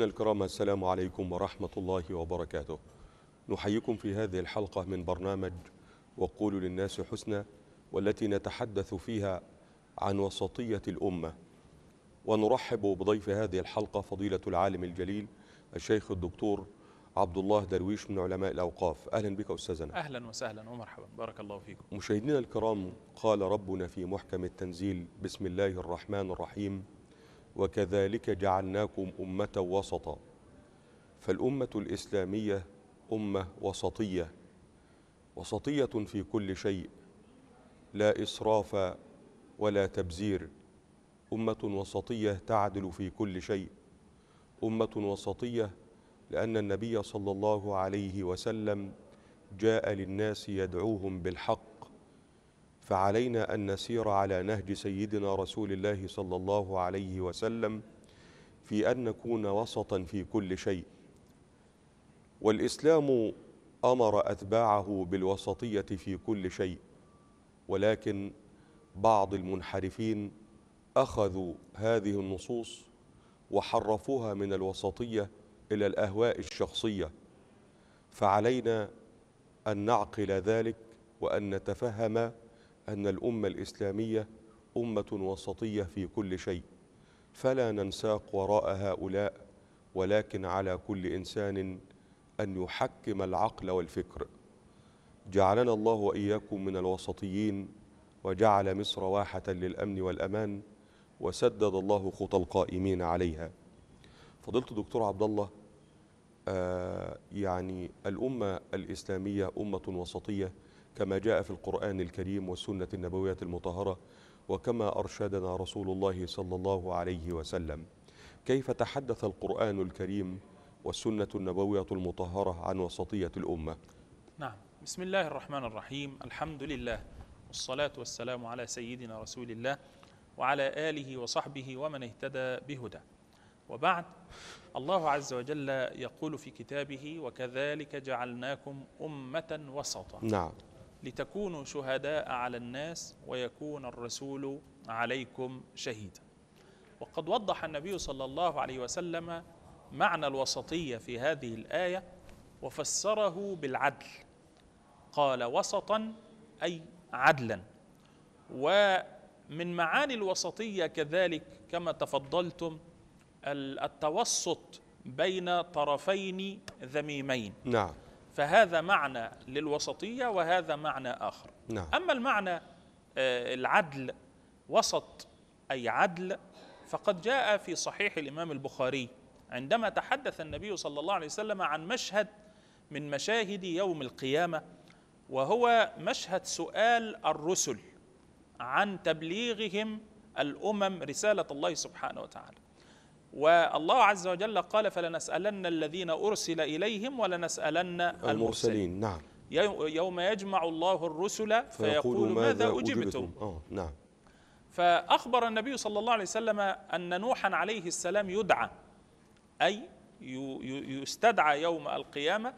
مشاهدينا الكرام، السلام عليكم ورحمة الله وبركاته. نحييكم في هذه الحلقة من برنامج وقولو للناس حسنا، والتي نتحدث فيها عن وسطية الأمة. ونرحب بضيف هذه الحلقة فضيلة العالم الجليل الشيخ الدكتور عبد الله درويش من علماء الأوقاف. أهلا بك أستاذنا. أهلا وسهلا ومرحبا، بارك الله فيكم. مشاهدينا الكرام، قال ربنا في محكم التنزيل: بسم الله الرحمن الرحيم، وكذلك جعلناكم أمة وسطا. فالأمة الإسلامية أمة وسطية، وسطية في كل شيء، لا إسراف ولا تبذير. أمة وسطية تعدل في كل شيء. أمة وسطية لأن النبي صلى الله عليه وسلم جاء للناس يدعوهم بالحق، فعلينا أن نسير على نهج سيدنا رسول الله صلى الله عليه وسلم في أن نكون وسطا في كل شيء. والإسلام أمر أتباعه بالوسطية في كل شيء، ولكن بعض المنحرفين أخذوا هذه النصوص وحرفوها من الوسطية إلى الأهواء الشخصية، فعلينا أن نعقل ذلك وأن نتفهم أن الأمة الإسلامية أمة وسطية في كل شيء، فلا ننساق وراء هؤلاء، ولكن على كل إنسان أن يحكم العقل والفكر. جعلنا الله وإياكم من الوسطيين، وجعل مصر واحة للأمن والأمان، وسدد الله خطى القائمين عليها. فضيلة الدكتور عبد الله، يعني الأمة الإسلامية أمة وسطية كما جاء في القرآن الكريم والسنة النبوية المطهرة، وكما أرشدنا رسول الله صلى الله عليه وسلم. كيف تحدث القرآن الكريم والسنة النبوية المطهرة عن وسطية الأمة؟ نعم، بسم الله الرحمن الرحيم، الحمد لله والصلاة والسلام على سيدنا رسول الله وعلى آله وصحبه ومن اهتدى بهداه، وبعد. الله عز وجل يقول في كتابه: وكذلك جعلناكم أمة وسطا. نعم. لتكونوا شهداء على الناس ويكون الرسول عليكم شهيدا. وقد وضح النبي صلى الله عليه وسلم معنى الوسطية في هذه الآية وفسره بالعدل. قال: وسطا أي عدلا. ومن معاني الوسطية كذلك كما تفضلتم التوسط بين طرفين ذميمين. نعم. فهذا معنى للوسطية وهذا معنى آخر. نعم. أما المعنى العدل، وسط أي عدل، فقد جاء في صحيح الإمام البخاري عندما تحدث النبي صلى الله عليه وسلم عن مشهد من مشاهد يوم القيامة، وهو مشهد سؤال الرسل عن تبليغهم الأمم رسالة الله سبحانه وتعالى. والله عز وجل قال: فلنسألن الذين أرسل إليهم ولنسألن المرسلين. نعم. يوم يجمع الله الرسل فيقول ماذا أجبتم. نعم. فأخبر النبي صلى الله عليه وسلم أن نوحا عليه السلام يدعى، أي يستدعى يوم القيامة،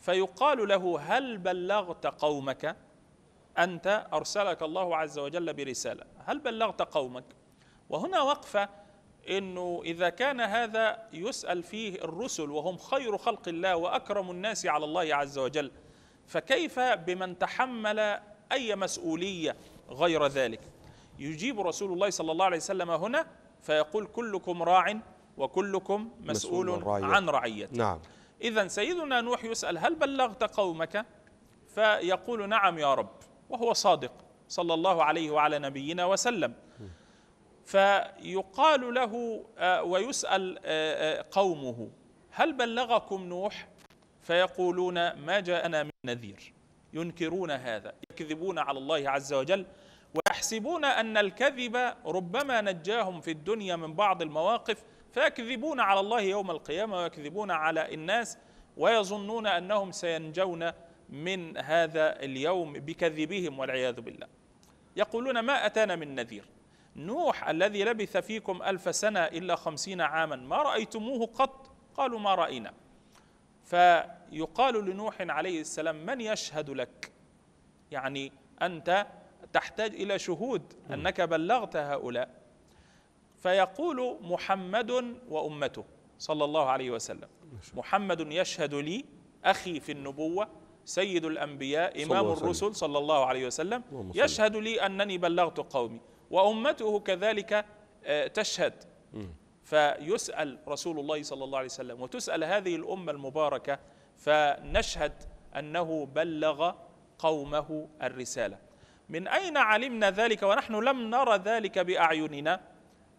فيقال له: هل بلغت قومك؟ أنت أرسلك الله عز وجل برسالة، هل بلغت قومك؟ وهنا وقفة، إنه إذا كان هذا يسأل فيه الرسل وهم خير خلق الله وأكرم الناس على الله عز وجل، فكيف بمن تحمل أي مسؤولية غير ذلك؟ يجيب رسول الله صلى الله عليه وسلم هنا فيقول: كلكم راع وكلكم مسؤول عن رعيته. نعم. إذن سيدنا نوح يسأل: هل بلغت قومك؟ فيقول: نعم يا رب، وهو صادق صلى الله عليه وعلى نبينا وسلم. فيقال له ويسأل قومه: هل بلغكم نوح؟ فيقولون: ما جاءنا من نذير. ينكرون هذا، يكذبون على الله عز وجل، ويحسبون أن الكذب ربما نجاهم في الدنيا من بعض المواقف، فيكذبون على الله يوم القيامة ويكذبون على الناس، ويظنون أنهم سينجون من هذا اليوم بكذبهم والعياذ بالله. يقولون: ما أتانا من نذير. نوح الذي لبث فيكم 1000 سنة إلا 50 عاما، ما رأيتموه قط؟ قالوا: ما رأينا. فيقال لنوح عليه السلام: من يشهد لك؟ يعني أنت تحتاج إلى شهود أنك بلغت هؤلاء. فيقول: محمد وأمته. صلى الله عليه وسلم. محمد يشهد لي أخي في النبوة سيد الأنبياء إمام الرسل صلى الله عليه وسلم، يشهد لي أنني بلغت قومي، وأمته كذلك تشهد. فيسأل رسول الله صلى الله عليه وسلم وتسأل هذه الأمة المباركة، فنشهد أنه بلغ قومه الرسالة. من أين علمنا ذلك ونحن لم نرى ذلك بأعيننا؟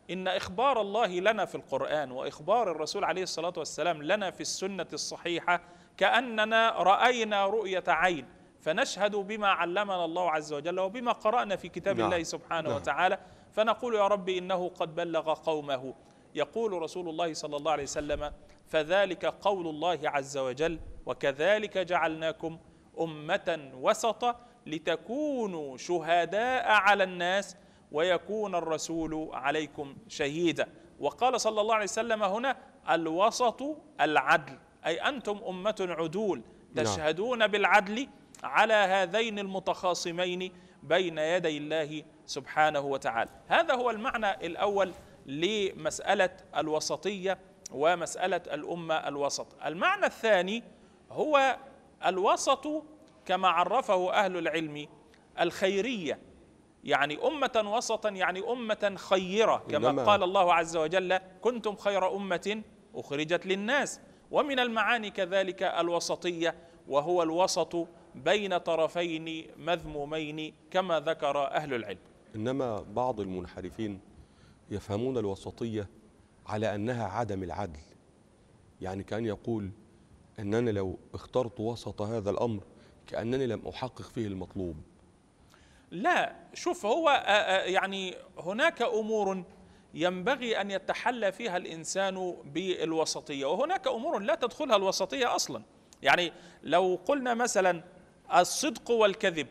إن إخبار الله لنا في القرآن وإخبار الرسول عليه الصلاة والسلام لنا في السنة الصحيحة كأننا رأينا رؤية عين، فنشهد بما علمنا الله عز وجل وبما قرأنا في كتاب الله سبحانه وتعالى، فنقول يا رب إنه قد بلغ قومه. يقول رسول الله صلى الله عليه وسلم: فذلك قول الله عز وجل وكذلك جعلناكم أمة وسطا لتكونوا شهداء على الناس ويكون الرسول عليكم شهيدا. وقال صلى الله عليه وسلم هنا: الوسط العدل، أي أنتم أمة عدول تشهدون بالعدل على هذين المتخاصمين بين يدي الله سبحانه وتعالى. هذا هو المعنى الأول لمسألة الوسطية ومسألة الأمة الوسط. المعنى الثاني هو الوسط كما عرفه أهل العلم الخيرية، يعني أمة وسطا يعني أمة خيرة، كما قال الله عز وجل: كنتم خير أمة أخرجت للناس. ومن المعاني كذلك الوسطية، وهو الوسط بين طرفين مذمومين كما ذكر أهل العلم. إنما بعض المنحرفين يفهمون الوسطية على أنها عدم العدل، يعني كأن يقول أن أنا لو اخترت وسط هذا الأمر كأنني لم أحقق فيه المطلوب. لا، شوف، هو يعني هناك أمور ينبغي أن يتحلى فيها الإنسان بالوسطية، وهناك أمور لا تدخلها الوسطية أصلا. يعني لو قلنا مثلا الصدق والكذب،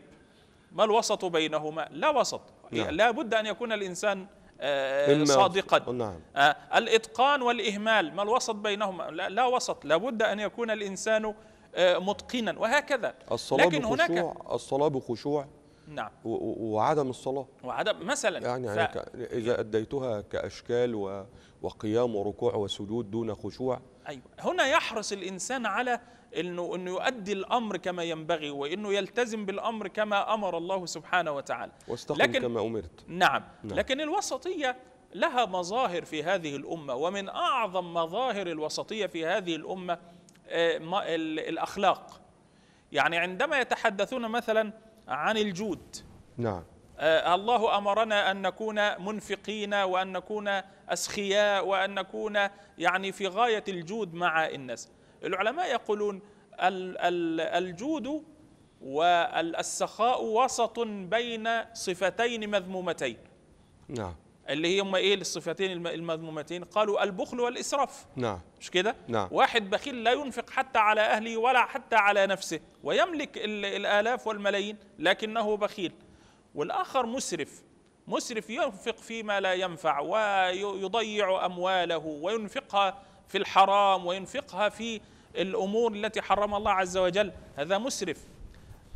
ما الوسط بينهما؟ لا وسط. لا بد أن يكون الإنسان صادقا. الإتقان والإهمال، ما الوسط بينهما؟ لا وسط، لا بد أن يكون الإنسان متقنا، وهكذا. لكن هناك الصلاة بخشوع وعدم الصلاة وعدم مثلا، يعني إذا أديتها كأشكال وقيام وركوع وسجود دون خشوع. أيوة، هنا يحرص الإنسان على أنه يؤدي الأمر كما ينبغي، وأنه يلتزم بالأمر كما أمر الله سبحانه وتعالى، واستقم كما أمرت. لكن الوسطية لها مظاهر في هذه الأمة، ومن أعظم مظاهر الوسطية في هذه الأمة الأخلاق. يعني عندما يتحدثون مثلا عن الجود، الله أمرنا أن نكون منفقين وأن نكون أسخياء وأن نكون يعني في غاية الجود مع الناس. العلماء يقولون الجود والسخاء وسط بين صفتين مذمومتين. اللي هما ايه الصفتين المذمومتين؟ قالوا البخل والإسراف. مش كده؟ واحد بخيل لا ينفق حتى على أهله ولا حتى على نفسه، ويملك الآلاف والملايين لكنه بخيل. والآخر مسرف، مسرف ينفق فيما لا ينفع ويضيع أمواله وينفقها في الحرام وينفقها في الأمور التي حرم الله عز وجل، هذا مسرف.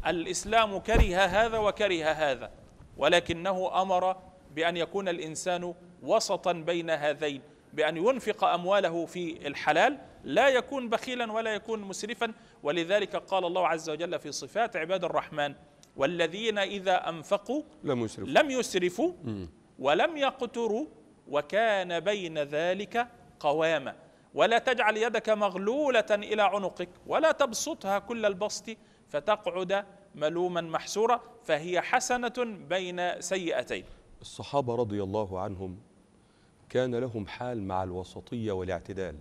الإسلام كره هذا وكره هذا، ولكنه أمر بأن يكون الإنسان وسطا بين هذين، بأن ينفق أمواله في الحلال، لا يكون بخيلا ولا يكون مسرفا. ولذلك قال الله عز وجل في صفات عباد الرحمن: والذين إذا أنفقوا لم يسرفوا ولم يقتروا وكان بين ذلك قواما. ولا تجعل يدك مغلولة إلى عنقك ولا تبسطها كل البسط فتقعد ملوما محسورا. فهي حسنة بين سيئتين. الصحابة رضي الله عنهم كان لهم حال مع الوسطية والاعتدال.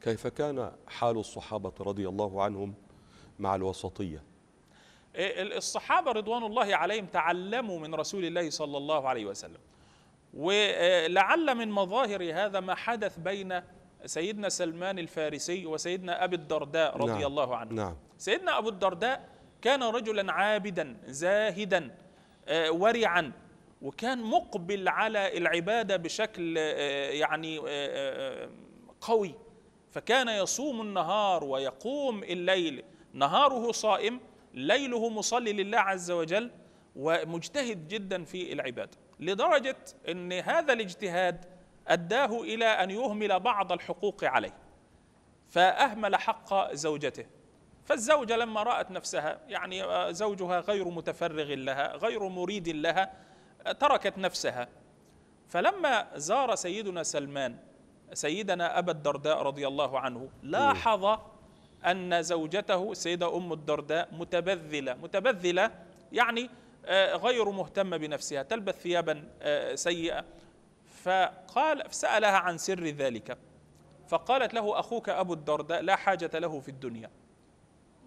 كيف كان حال الصحابة رضي الله عنهم مع الوسطية؟ الصحابة رضوان الله عليهم تعلموا من رسول الله صلى الله عليه وسلم، ولعل من مظاهر هذا ما حدث بين سيدنا سلمان الفارسي وسيدنا أبي الدرداء رضي الله عنه. سيدنا أبو الدرداء كان رجلا عابدا زاهدا ورعا، وكان مقبل على العبادة بشكل يعني قوي، فكان يصوم النهار ويقوم الليل، نهاره صائم ليله مصلي لله عز وجل، ومجتهد جدا في العبادة، لدرجة أن هذا الاجتهاد أداه إلى أن يهمل بعض الحقوق عليه، فأهمل حق زوجته. فالزوجة لما رأت نفسها يعني زوجها غير متفرغ لها غير مريد لها تركت نفسها. فلما زار سيدنا سلمان سيدنا أبا الدرداء رضي الله عنه لاحظ أن زوجته السيدة أم الدرداء متبذلة يعني غير مهتمة بنفسها، تلبس ثيابا سيئة. فسألها عن سر ذلك فقالت له أخوك أبو الدرداء لا حاجة له في الدنيا،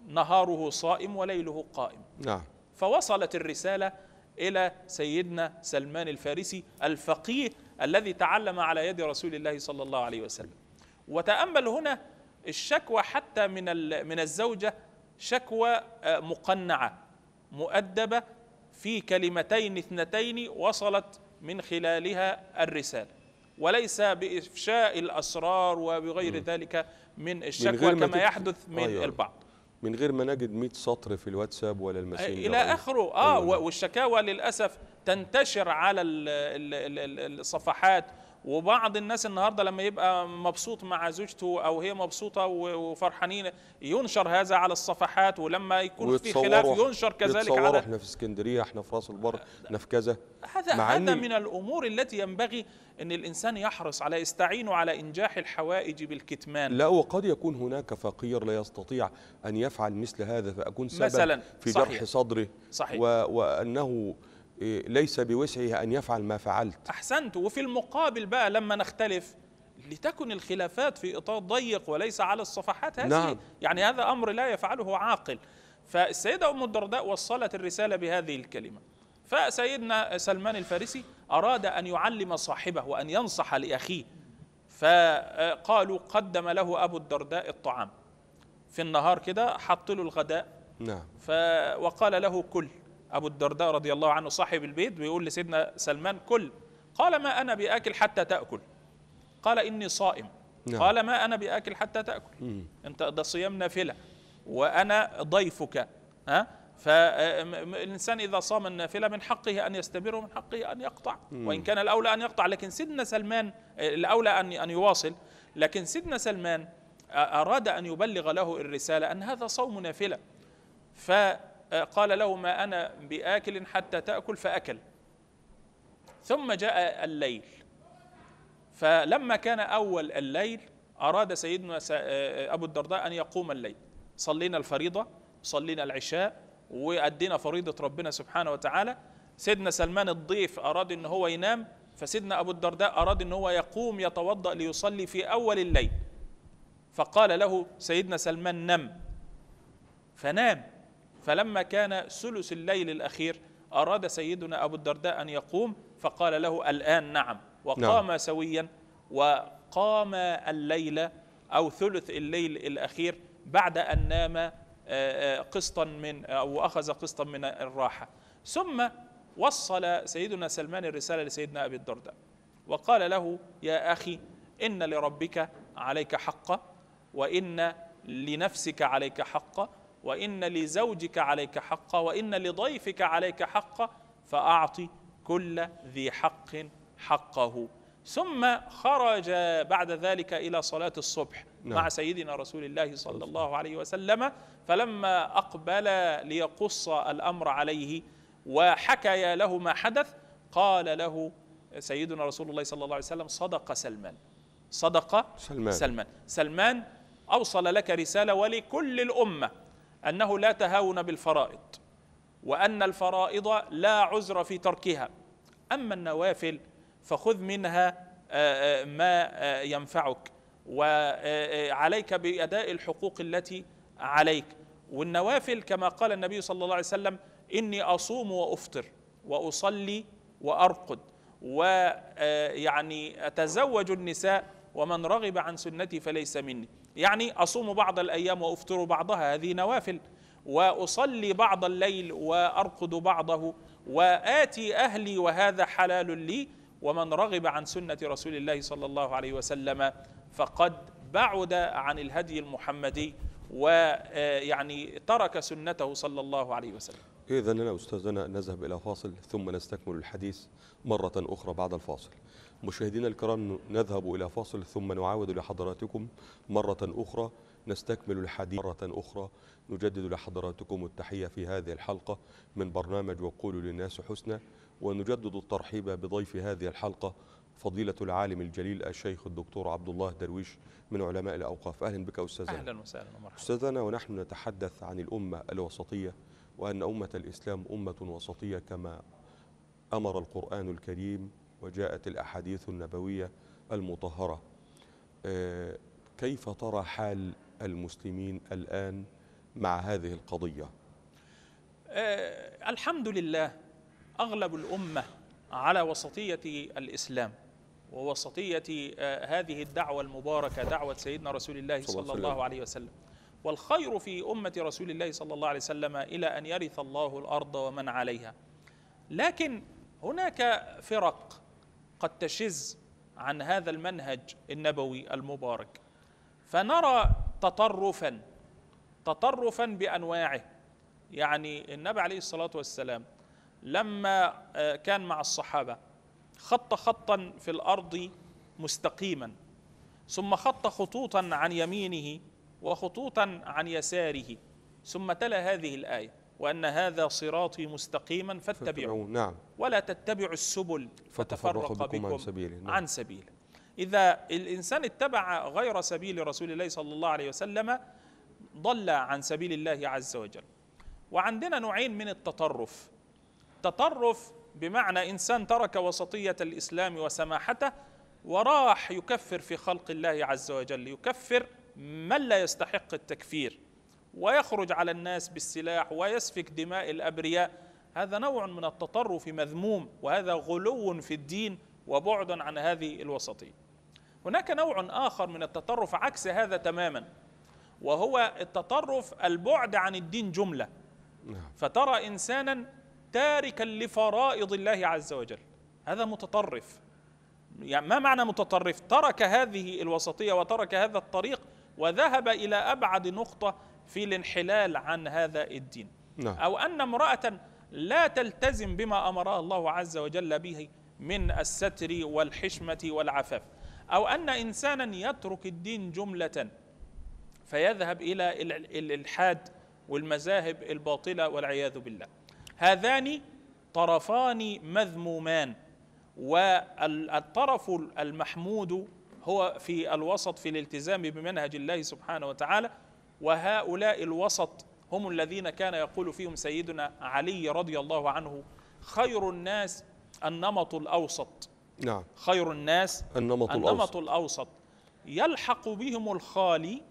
نهاره صائم وليله قائم. نعم. فوصلت الرسالة إلى سيدنا سلمان الفارسي الفقيه الذي تعلم على يد رسول الله صلى الله عليه وسلم. وتأمل هنا الشكوى حتى من الزوجة، شكوى مقنعة مؤدبة في كلمتين اثنتين وصلت من خلالها الرسالة، وليس بإفشاء الأسرار وبغير ذلك من الشكوى كما يحدث من البعض. من غير ما نجد 100 سطر في الواتساب ولا الماسنجر إلى آخره. والشكاوى للأسف تنتشر على الصفحات. وبعض الناس النهارده لما يبقى مبسوط مع زوجته او هي مبسوطه وفرحانين ينشر هذا على الصفحات، ولما يكون في خلاف ينشر كذلك على احنا في اسكندريه احنا في راس البر احنا في كذا. هذا من الامور التي ينبغي ان الانسان يحرص على يستعينوا على انجاح الحوائج بالكتمان. لا، وقد يكون هناك فقير لا يستطيع ان يفعل مثل هذا فاكون سبب في جرح صدره. صحيح. وانه ليس بوسعه أن يفعل ما فعلت. أحسنت. وفي المقابل بقى لما نختلف لتكن الخلافات في إطار ضيق وليس على الصفحات هذه. نعم. يعني هذا أمر لا يفعله عاقل. فالسيدة أم الدرداء وصلت الرسالة بهذه الكلمة، فسيدنا سلمان الفارسي أراد أن يعلم صاحبه وأن ينصح لأخيه. فقالوا قدم له أبو الدرداء الطعام في النهار كده، حط له الغداء. نعم. وقال له كل. أبو الدرداء رضي الله عنه صاحب البيت بيقول لسيدنا سلمان كل. قال ما أنا بأكل حتى تأكل. قال إني صائم. نعم. قال ما أنا بأكل حتى تأكل. أنت ده صيام نافلة وأنا ضيفك. فالإنسان إذا صام النافلة من حقه أن يستمر ومن حقه أن يقطع. وإن كان الأولى أن يقطع، لكن سيدنا سلمان الأولى أن يواصل. لكن سيدنا سلمان أراد أن يبلغ له الرسالة أن هذا صوم نافلة. قال له ما أنا بآكل حتى تأكل، فأكل. ثم جاء الليل، فلما كان أول الليل أراد سيدنا أبو الدرداء أن يقوم الليل. صلينا الفريضة، صلينا العشاء، وأدينا فريضة ربنا سبحانه وتعالى. سيدنا سلمان الضيف أراد أن هو ينام، فسيدنا أبو الدرداء أراد أن هو يقوم يتوضأ ليصلي في أول الليل. فقال له سيدنا سلمان نم، فنام. فلما كان ثلث الليل الأخير أراد سيدنا أبو الدرداء أن يقوم، فقال له الآن نعم. وقام. نعم. سويا. وقام الليل أو ثلث الليل الأخير بعد أن نام قسطا من أو أخذ قسطا من الراحة. ثم وصل سيدنا سلمان الرسالة لسيدنا أبي الدرداء وقال له يا أخي إن لربك عليك حقا، وإن لنفسك عليك حقا، وإن لزوجك عليك حقا، وإن لضيفك عليك حقا، فأعطي كل ذي حق حقه. ثم خرج بعد ذلك إلى صلاة الصبح. نعم. مع سيدنا رسول الله صلى الله عليه وسلم. فلما أقبل ليقص الأمر عليه وحكى له ما حدث قال له سيدنا رسول الله صلى الله عليه وسلم صدق سلمان، صدق سلمان أوصل لك رسالة ولكل الأمة أنه لا تهاون بالفرائض، وأن الفرائض لا عذر في تركها، أما النوافل فخذ منها ما ينفعك، وعليك بأداء الحقوق التي عليك. والنوافل كما قال النبي صلى الله عليه وسلم إني أصوم وأفطر وأصلي وأرقد ويعني أتزوج النساء ومن رغب عن سنتي فليس مني. يعني أصوم بعض الأيام وأفطر بعضها، هذه نوافل، وأصلي بعض الليل وأرقد بعضه، وآتي أهلي وهذا حلال لي، ومن رغب عن سنة رسول الله صلى الله عليه وسلم فقد بعد عن الهدي المحمدي ويعني ترك سنته صلى الله عليه وسلم. إذن أستاذنا نذهب إلى فاصل ثم نستكمل الحديث مرة أخرى بعد الفاصل. مشاهدينا الكرام، نذهب إلى فاصل ثم نعاود لحضراتكم مرة أخرى، نستكمل الحديث مرة أخرى. نجدد لحضراتكم التحية في هذه الحلقة من برنامج وقولو للناس حسنا، ونجدد الترحيب بضيف هذه الحلقة فضيلة العالم الجليل الشيخ الدكتور عبد الله درويش من علماء الأوقاف. أهلا بك أستاذنا. أهلا وسهلا ومرحبا أستاذنا. ونحن نتحدث عن الأمة الوسطية، وأن أمة الإسلام أمة وسطية كما أمر القرآن الكريم وجاءت الأحاديث النبوية المطهرة. كيف ترى حال المسلمين الآن مع هذه القضية؟ الحمد لله أغلب الأمة على وسطية الإسلام ووسطية هذه الدعوة المباركة، دعوة سيدنا رسول الله صلى الله عليه وسلم. والخير في أمة رسول الله صلى الله عليه وسلم إلى أن يرث الله الأرض ومن عليها. لكن هناك فرق قد تشز عن هذا المنهج النبوي المبارك، فنرى تطرفا بأنواعه. يعني النبي عليه الصلاة والسلام لما كان مع الصحابة خط خطا في الأرض مستقيما، ثم خط خطوطا عن يمينه وخطوطا عن يساره، ثم تلا هذه الآية: وأن هذا صراطي مستقيما فاتبعوه، نعم، ولا تتبعوا السبل فتفرق بكم عن سبيله. إذا الإنسان اتبع غير سبيل رسول الله صلى الله عليه وسلم ضل عن سبيل الله عز وجل. وعندنا نوعين من التطرف: تطرف بمعنى إنسان ترك وسطية الإسلام وسماحته وراح يكفر في خلق الله عز وجل، يكفر من لا يستحق التكفير ويخرج على الناس بالسلاح ويسفك دماء الأبرياء. هذا نوع من التطرف مذموم، وهذا غلو في الدين وبعد عن هذه الوسطية. هناك نوع آخر من التطرف عكس هذا تماما، وهو التطرف البعد عن الدين جملة. فترى إنسانا تاركا لفرائض الله عز وجل، هذا متطرف. يعني ما معنى متطرف؟ ترك هذه الوسطية وترك هذا الطريق وذهب إلى أبعد نقطة في الانحلال عن هذا الدين. أو أن امرأة لا تلتزم بما أمرها الله عز وجل به من الستر والحشمة والعفاف، أو أن إنسانا يترك الدين جملة فيذهب إلى الإلحاد والمذاهب الباطلة والعياذ بالله. هذان طرفان مذمومان، والطرف المحمود هو في الوسط في الالتزام بمنهج الله سبحانه وتعالى. وهؤلاء الوسط هم الذين كان يقول فيهم سيدنا علي رضي الله عنه: خير الناس النمط الأوسط. نعم، خير الناس النمط الأوسط، يلحق بهم الخالي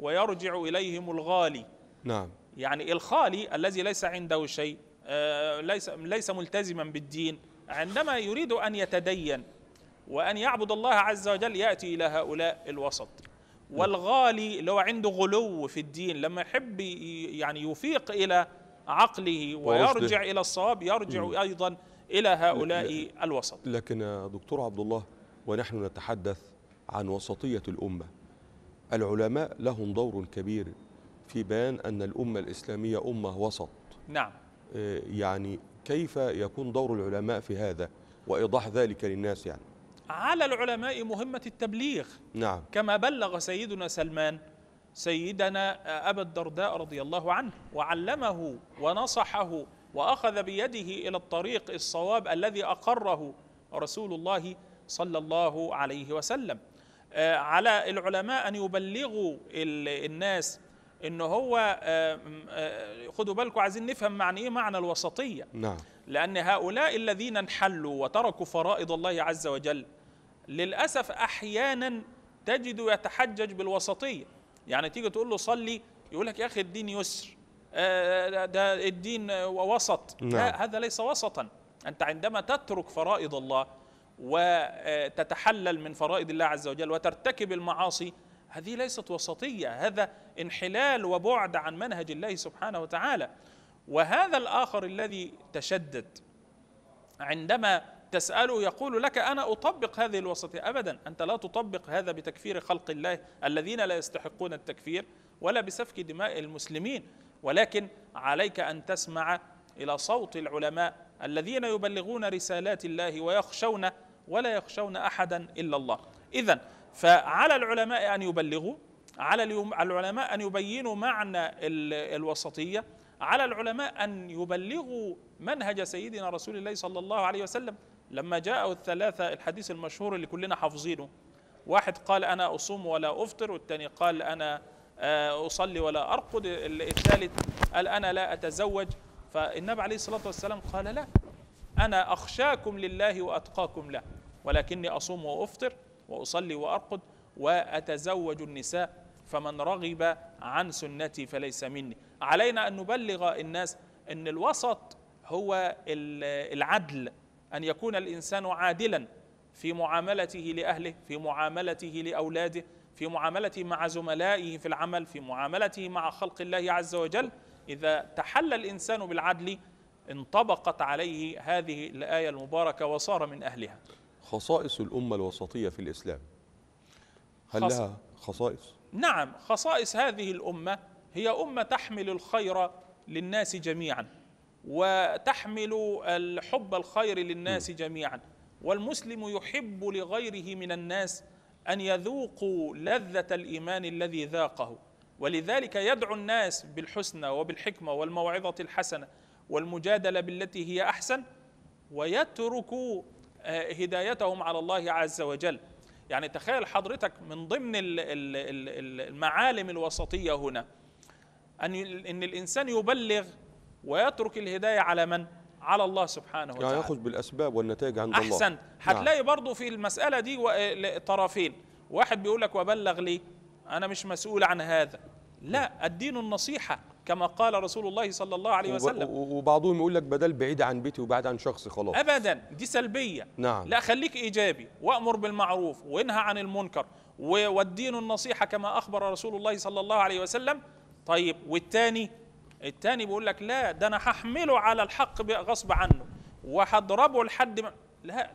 ويرجع إليهم الغالي. نعم، يعني الخالي الذي ليس عنده شيء، ليس ملتزما بالدين، عندما يريد أن يتدين وأن يعبد الله عز وجل يأتي إلى هؤلاء الوسط. والغالي لو عنده غلو في الدين، لما يحب يعني يفيق إلى عقله ويرجع إلى الصواب يرجع أيضا إلى هؤلاء الوسط. لكن يا دكتور عبد الله، ونحن نتحدث عن وسطية الأمة، العلماء لهم دور كبير في بيان أن الأمة الإسلامية أمة وسط. نعم، يعني كيف يكون دور العلماء في هذا وإيضاح ذلك للناس؟ يعني على العلماء مهمة التبليغ. نعم، كما بلغ سيدنا سلمان سيدنا أبا الدرداء رضي الله عنه وعلمه ونصحه وأخذ بيده إلى الطريق الصواب الذي أقره رسول الله صلى الله عليه وسلم. على العلماء أن يبلغوا الناس إن هو خدوا بالكم، عايزين نفهم معنى إيه معنى الوسطية. نعم، لأن هؤلاء الذين انحلوا وتركوا فرائض الله عز وجل للأسف أحيانا تجد يتحجج بالوسطية. يعني تيجي تقول له صلي يقول لك: يا أخي الدين يسر، ده الدين وسط. نعم، هذا ليس وسطا. أنت عندما تترك فرائض الله وتتحلل من فرائض الله عز وجل وترتكب المعاصي، هذه ليست وسطية، هذا انحلال وبعد عن منهج الله سبحانه وتعالى. وهذا الآخر الذي تشدد عندما تسأله يقول لك: أنا أطبق هذه الوسطية. أبدا، أنت لا تطبق هذا بتكفير خلق الله الذين لا يستحقون التكفير، ولا بسفك دماء المسلمين، ولكن عليك أن تسمع إلى صوت العلماء الذين يبلغون رسالات الله ويخشون ولا يخشون أحدا إلا الله. إذن فعلى العلماء أن يبلغوا، على العلماء أن يبينوا معنى الوسطية، على العلماء أن يبلغوا منهج سيدنا رسول الله صلى الله عليه وسلم. لما جاءوا الثلاثة، الحديث المشهور اللي كلنا حافظينه، واحد قال أنا أصوم ولا أفطر، والثاني قال أنا أصلي ولا أرقد، الثالث قال أنا لا أتزوج. فالنبي عليه الصلاة والسلام قال لا، أنا أخشاكم لله وأتقاكم له، ولكني أصوم وأفطر وأصلي وأرقد وأتزوج النساء، فمن رغب عن سنتي فليس مني. علينا أن نبلغ الناس أن الوسط هو العدل، أن يكون الإنسان عادلا في معاملته لأهله، في معاملته لأولاده، في معاملته مع زملائه في العمل، في معاملته مع خلق الله عز وجل. إذا تحلى الإنسان بالعدل انطبقت عليه هذه الآية المباركة وصار من أهلها. خصائص الأمة الوسطية في الإسلام، هل لها خصائص؟ نعم، خصائص هذه الأمة هي أمة تحمل الخير للناس جميعا، وتحمل الحب الخير للناس جميعا، والمسلم يحب لغيره من الناس أن يذوقوا لذة الإيمان الذي ذاقه، ولذلك يدعو الناس بالحسنى وبالحكمة والموعظة الحسنة والمجادلة بالتي هي أحسن، ويترك هدايتهم على الله عز وجل. يعني تخيل حضرتك من ضمن المعالم الوسطية هنا أن الإنسان يبلغ ويترك الهداية على من؟ على الله سبحانه وتعالى. يعني يأخذ بالأسباب والنتائج عند الله. أحسن. هتلاقي برضو في المسألة دي طرفين، واحد بيقول لك وبلغ لي، أنا مش مسؤول عن هذا. لا، الدين النصيحة كما قال رسول الله صلى الله عليه وسلم. وبعضهم يقول لك بدل بعيد عن بيتي وبعيد عن شخصي خلاص. أبدا، دي سلبية. نعم. لا، خليك إيجابي وأمر بالمعروف وانهى عن المنكر والدين النصيحة كما أخبر رسول الله صلى الله عليه وسلم. طيب والتاني بيقول لك لا، ده أنا هحمله على الحق غصب عنه وهضربه لحد ما.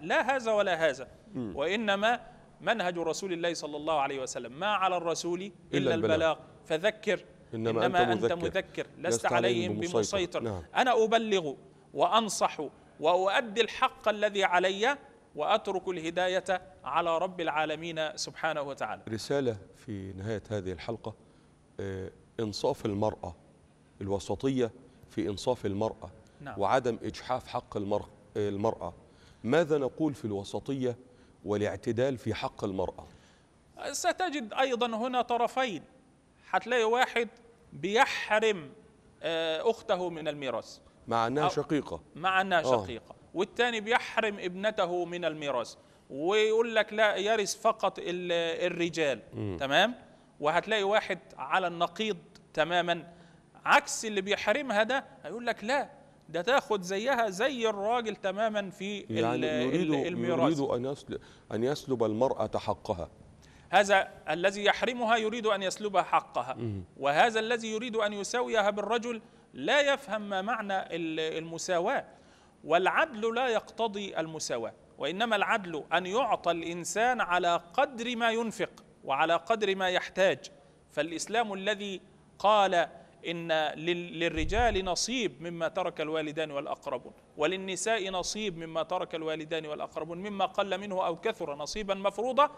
لا هذا ولا هذا، وإنما منهج رسول الله صلى الله عليه وسلم، ما على الرسول إلا البلاغ، فذكر إنما أنت مذكر لست عليهم بمسيطر. نعم. أنا أبلغ وأنصح وأؤدي الحق الذي علي وأترك الهداية على رب العالمين سبحانه وتعالى. رسالة في نهاية هذه الحلقة، إنصاف المرأة، الوسطية في إنصاف المرأة. نعم. وعدم إجحاف حق المرأة. ماذا نقول في الوسطية والاعتدال في حق المرأة؟ ستجد أيضا هنا طرفين، هتلاقي واحد بيحرم أخته من الميراث مع أنها شقيقة، والتاني بيحرم ابنته من الميراث ويقول لك لا، يرث فقط الرجال. تمام. وهتلاقي واحد على النقيض تماما، عكس اللي بيحرمها ده هيقول لك لا، ده تاخد زيها زي الراجل تماما في الميراث. يعني يريد أن يسلب المرأة حقها. هذا الذي يحرمها يريد أن يسلبها حقها، وهذا الذي يريد أن يساويها بالرجل لا يفهم ما معنى المساواة. والعدل لا يقتضي المساواة، وإنما العدل أن يعطى الإنسان على قدر ما ينفق وعلى قدر ما يحتاج. فالإسلام الذي قال إن للرجال نصيب مما ترك الوالدان والأقربون، وللنساء نصيب مما ترك الوالدان والأقربون، مما قل منه أو كثر، نصيبا مفروضا،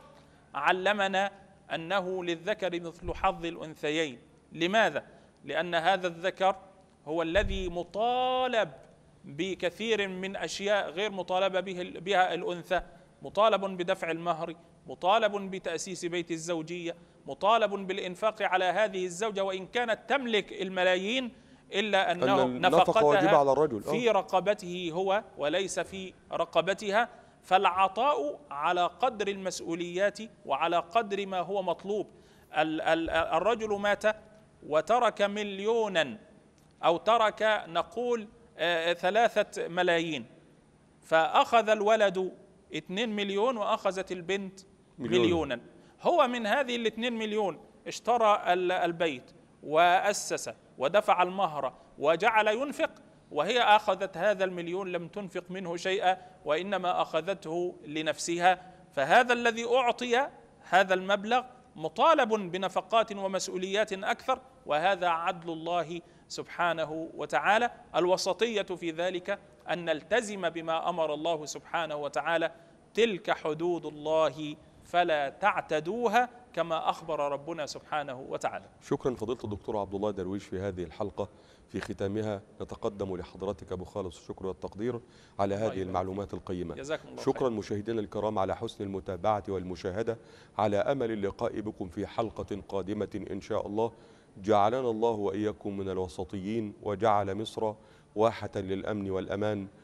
علمنا أنه للذكر مثل حظ الأنثيين. لماذا؟ لأن هذا الذكر هو الذي مطالب بكثير من أشياء غير مطالبة بها الأنثى، مطالب بدفع المهر، مطالب بتأسيس بيت الزوجية، مطالب بالإنفاق على هذه الزوجة وإن كانت تملك الملايين، إلا أنه نفقتها على الرجل في رقبته هو وليس في رقبتها. فالعطاء على قدر المسؤوليات وعلى قدر ما هو مطلوب. الرجل مات وترك مليونا، أو ترك نقول 3 ملايين، فأخذ الولد 2 مليون وأخذت البنت مليونا. هو من هذه 2 مليون اشترى البيت وأسس ودفع المهر وجعل ينفق، وهي أخذت هذا 1 مليون لم تنفق منه شيئا، وإنما أخذته لنفسها. فهذا الذي أعطي هذا المبلغ مطالب بنفقات ومسؤوليات أكثر، وهذا عدل الله سبحانه وتعالى. الوسطية في ذلك أن نلتزم بما أمر الله سبحانه وتعالى تلك حدود الله فلا تعتدوها كما أخبر ربنا سبحانه وتعالى. شكرا فضيلة الدكتور عبد الله درويش في هذه الحلقة، في ختامها نتقدم لحضرتك بخالص الشكر والتقدير على هذه المعلومات القيمة. جزاكم الله خير. شكرا مشاهدينا الكرام على حسن المتابعة والمشاهدة، على أمل اللقاء بكم في حلقة قادمة إن شاء الله. جعلنا الله وإياكم من الوسطيين، وجعل مصر واحة للأمن والأمان.